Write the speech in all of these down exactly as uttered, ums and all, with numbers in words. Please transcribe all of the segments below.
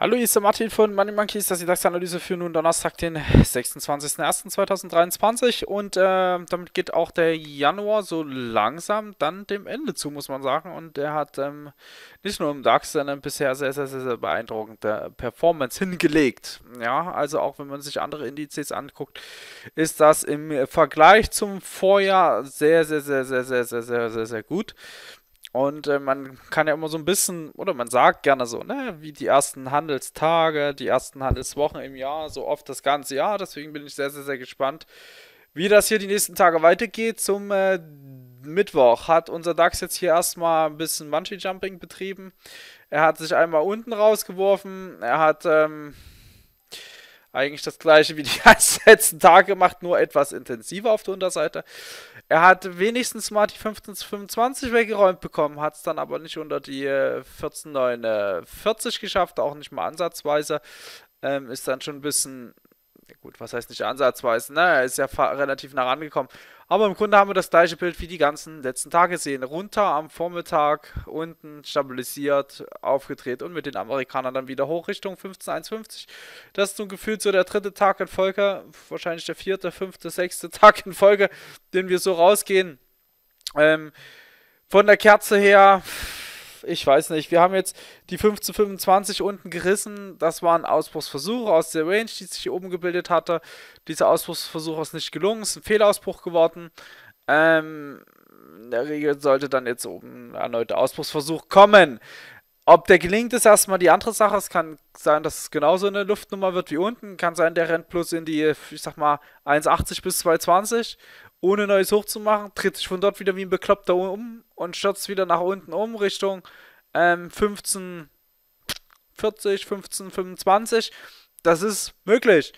Hallo, hier ist der Martin von Money Monkeys, das ist die DAX-Analyse für nun Donnerstag, den sechsundzwanzigsten ersten zweitausenddreiundzwanzig und äh, damit geht auch der Januar so langsam dann dem Ende zu, muss man sagen, und er hat ähm, nicht nur im DAX, sondern bisher sehr, sehr, sehr, sehr beeindruckende Performance hingelegt. Ja, also auch wenn man sich andere Indizes anguckt, ist das im Vergleich zum Vorjahr sehr, sehr, sehr, sehr, sehr, sehr, sehr, sehr, sehr gut. Und äh, man kann ja immer so ein bisschen, oder man sagt gerne so, ne, wie die ersten Handelstage, die ersten Handelswochen im Jahr, so oft das ganze Jahr. Deswegen bin ich sehr, sehr, sehr gespannt, wie das hier die nächsten Tage weitergeht. Zum äh, Mittwoch hat unser DAX jetzt hier erstmal ein bisschen Bungee-Jumping betrieben. Er hat sich einmal unten rausgeworfen. Er hat ähm, eigentlich das gleiche wie die letzten Tage gemacht, nur etwas intensiver auf der Unterseite. Er hat wenigstens mal die fünfzehn fünfundzwanzig weggeräumt bekommen, hat es dann aber nicht unter die vierzehn neunundvierzig geschafft, auch nicht mal ansatzweise. Ähm, ist dann schon ein bisschen, gut, was heißt nicht ansatzweise, naja, ist ja relativ nah rangekommen. Aber im Grunde haben wir das gleiche Bild wie die ganzen letzten Tage sehen. Runter am Vormittag, unten stabilisiert, aufgedreht und mit den Amerikanern dann wieder hoch Richtung fünfzehn einhundertfünfzig. Das ist so gefühlt so der dritte Tag in Folge, wahrscheinlich der vierte, fünfte, sechste Tag in Folge, den wir so rausgehen. Ähm, von der Kerze her, ich weiß nicht, wir haben jetzt die fünfzehn fünfundzwanzig unten gerissen, das waren Ausbruchsversuche aus der Range, die sich hier oben gebildet hatte. Dieser Ausbruchsversuch ist nicht gelungen, ist ein Fehlausbruch geworden. Ähm, in der Regel sollte dann jetzt oben erneut der Ausbruchsversuch kommen. Ob der gelingt, ist erstmal die andere Sache. Es kann sein, dass es genauso eine Luftnummer wird wie unten. Kann sein, der rennt plus in die, ich sag mal, eins achtzig bis zwei zwanzig, ohne neues Hoch zu machen. Dreht sich von dort wieder wie ein Bekloppter um und stürzt wieder nach unten um Richtung ähm, fünfzehn vierzig, fünfzehn fünfundzwanzig. Das ist möglich.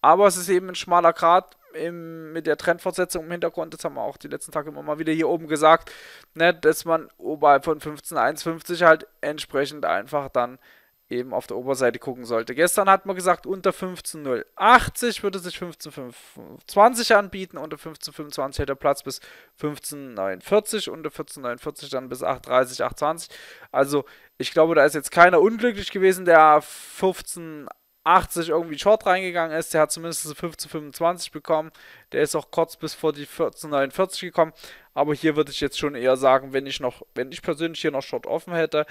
Aber es ist eben ein schmaler Grat. Im, mit der Trendfortsetzung im Hintergrund, das haben wir auch die letzten Tage immer mal wieder hier oben gesagt, ne, dass man oberhalb von fünfzehn einhundertfünfzig halt entsprechend einfach dann eben auf der Oberseite gucken sollte. Gestern hat man gesagt, unter fünfzehn achtzig würde sich fünfzehn fünfundzwanzig anbieten, unter fünfzehn fünfundzwanzig hätte Platz bis fünfzehn neunundvierzig, unter vierzehn neunundvierzig dann bis acht dreißig, acht zwanzig. Also ich glaube, da ist jetzt keiner unglücklich gewesen, der fünfzehn achtzig irgendwie Short reingegangen ist, der hat zumindest fünfzehn fünfundzwanzig bekommen, der ist auch kurz bis vor die vierzehn neunundvierzig gekommen, aber hier würde ich jetzt schon eher sagen, wenn ich noch, wenn ich persönlich hier noch Short offen hätte,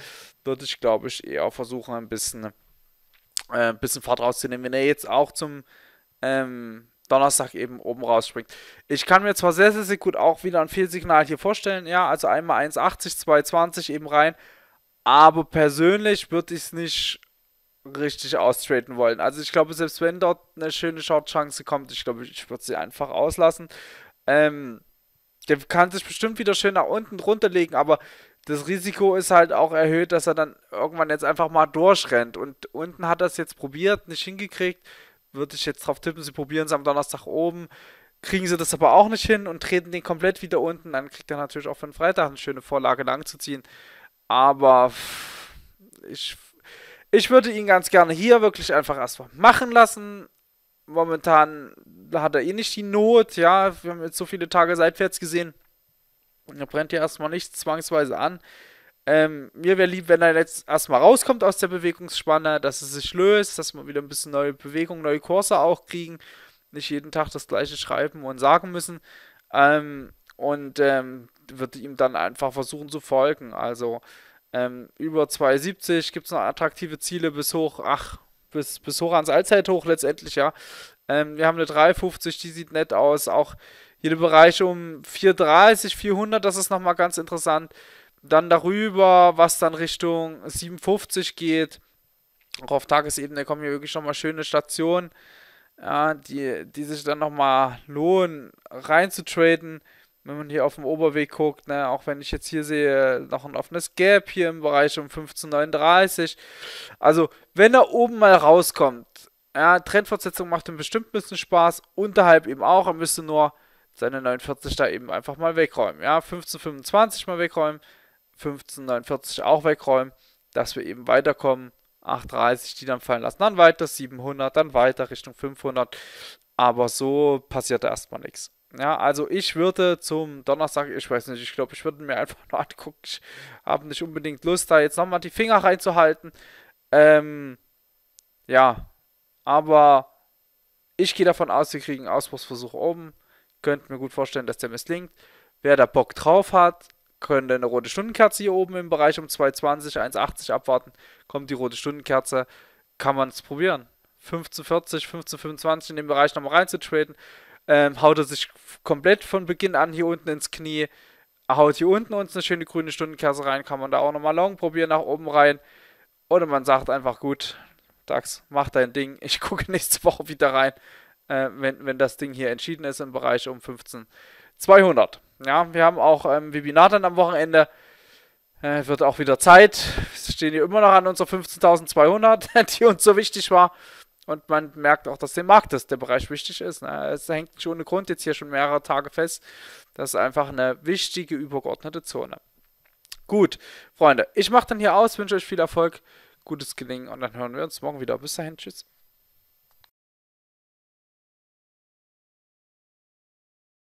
würde ich glaube ich eher versuchen, ein bisschen, äh, ein bisschen Fahrt rauszunehmen, wenn er jetzt auch zum ähm, Donnerstag eben oben rausspringt. Ich kann mir zwar sehr, sehr, sehr gut auch wieder ein Fehlsignal hier vorstellen, ja, also einmal eins achtzig, zwei zwanzig eben rein, aber persönlich würde ich es nicht richtig austraden wollen. Also ich glaube, selbst wenn dort eine schöne Short-Chance kommt, ich glaube, ich würde sie einfach auslassen. Ähm, der kann sich bestimmt wieder schön nach unten runterlegen, aber das Risiko ist halt auch erhöht, dass er dann irgendwann jetzt einfach mal durchrennt. Und unten hat er es jetzt probiert, nicht hingekriegt. Würde ich jetzt drauf tippen, sie probieren es am Donnerstag oben. Kriegen sie das aber auch nicht hin und treten den komplett wieder unten. Dann kriegt er natürlich auch für den Freitag eine schöne Vorlage lang zu ziehen. Aber ich... Ich würde ihn ganz gerne hier wirklich einfach erstmal machen lassen. Momentan hat er eh nicht die Not, ja, wir haben jetzt so viele Tage seitwärts gesehen. Und er brennt ja erstmal nichts zwangsweise an. Ähm, mir wäre lieb, wenn er jetzt erstmal rauskommt aus der Bewegungsspanne, dass es sich löst, dass wir wieder ein bisschen neue Bewegung, neue Kurse auch kriegen. Nicht jeden Tag das gleiche schreiben und sagen müssen. Ähm, und ähm, würde ihm dann einfach versuchen zu folgen, also... Ähm, über zwei siebzig gibt es noch attraktive Ziele bis hoch, ach, bis, bis hoch ans Allzeithoch letztendlich, ja. Ähm, wir haben eine drei fünfzig, die sieht nett aus, auch hier der Bereich um vier dreißig, vierhundert, das ist nochmal ganz interessant. Dann darüber, was dann Richtung siebenundfünfzig geht. Auch auf Tagesebene kommen hier wirklich nochmal schöne Stationen, ja, die, die sich dann nochmal lohnen, reinzutraden. Wenn man hier auf dem Oberweg guckt, ne, auch wenn ich jetzt hier sehe, noch ein offenes Gap hier im Bereich um fünfzehn neununddreißig. Also, wenn er oben mal rauskommt, ja, Trendfortsetzung macht ihm bestimmt ein bisschen Spaß, unterhalb eben auch, er müsste nur seine neunundvierzig da eben einfach mal wegräumen. Ja, fünfzehn fünfundzwanzig mal wegräumen, fünfzehn neunundvierzig auch wegräumen, dass wir eben weiterkommen, acht dreißig die dann fallen lassen, dann weiter siebenhundert, dann weiter Richtung fünfhundert, aber so passiert erstmal nichts. Ja, also ich würde zum Donnerstag, ich weiß nicht, ich glaube, ich würde mir einfach nur angucken. Ich habe nicht unbedingt Lust, da jetzt nochmal die Finger reinzuhalten. Ähm, ja, aber ich gehe davon aus, wir kriegen einen Ausbruchsversuch oben. Könnt mir gut vorstellen, dass der misslingt. Wer da Bock drauf hat, könnte eine rote Stundenkerze hier oben im Bereich um zwei zwanzig, eins achtzig abwarten. Kommt die rote Stundenkerze, kann man es probieren. fünfzehn vierzig, fünfzehn fünfundzwanzig in den Bereich nochmal reinzutraden. Ähm, haut er sich komplett von Beginn an hier unten ins Knie. Haut hier unten uns eine schöne grüne Stundenkerze rein. Kann man da auch nochmal Long probieren, nach oben rein. Oder man sagt einfach, gut, DAX, mach dein Ding. Ich gucke nächste Woche wieder rein, äh, wenn, wenn das Ding hier entschieden ist im Bereich um fünfzehn zweihundert. Ja, wir haben auch ähm, Webinar dann am Wochenende. Äh, wird auch wieder Zeit. Wir stehen hier immer noch an unserer fünfzehntausendzweihundert, die uns so wichtig war. Und man merkt auch, dass dem Markt ist, der Bereich wichtig ist. Ne? Es hängt schon ohne Grund jetzt hier schon mehrere Tage fest. Das ist einfach eine wichtige, übergeordnete Zone. Gut, Freunde, ich mache dann hier aus, wünsche euch viel Erfolg, gutes Gelingen und dann hören wir uns morgen wieder. Bis dahin, tschüss.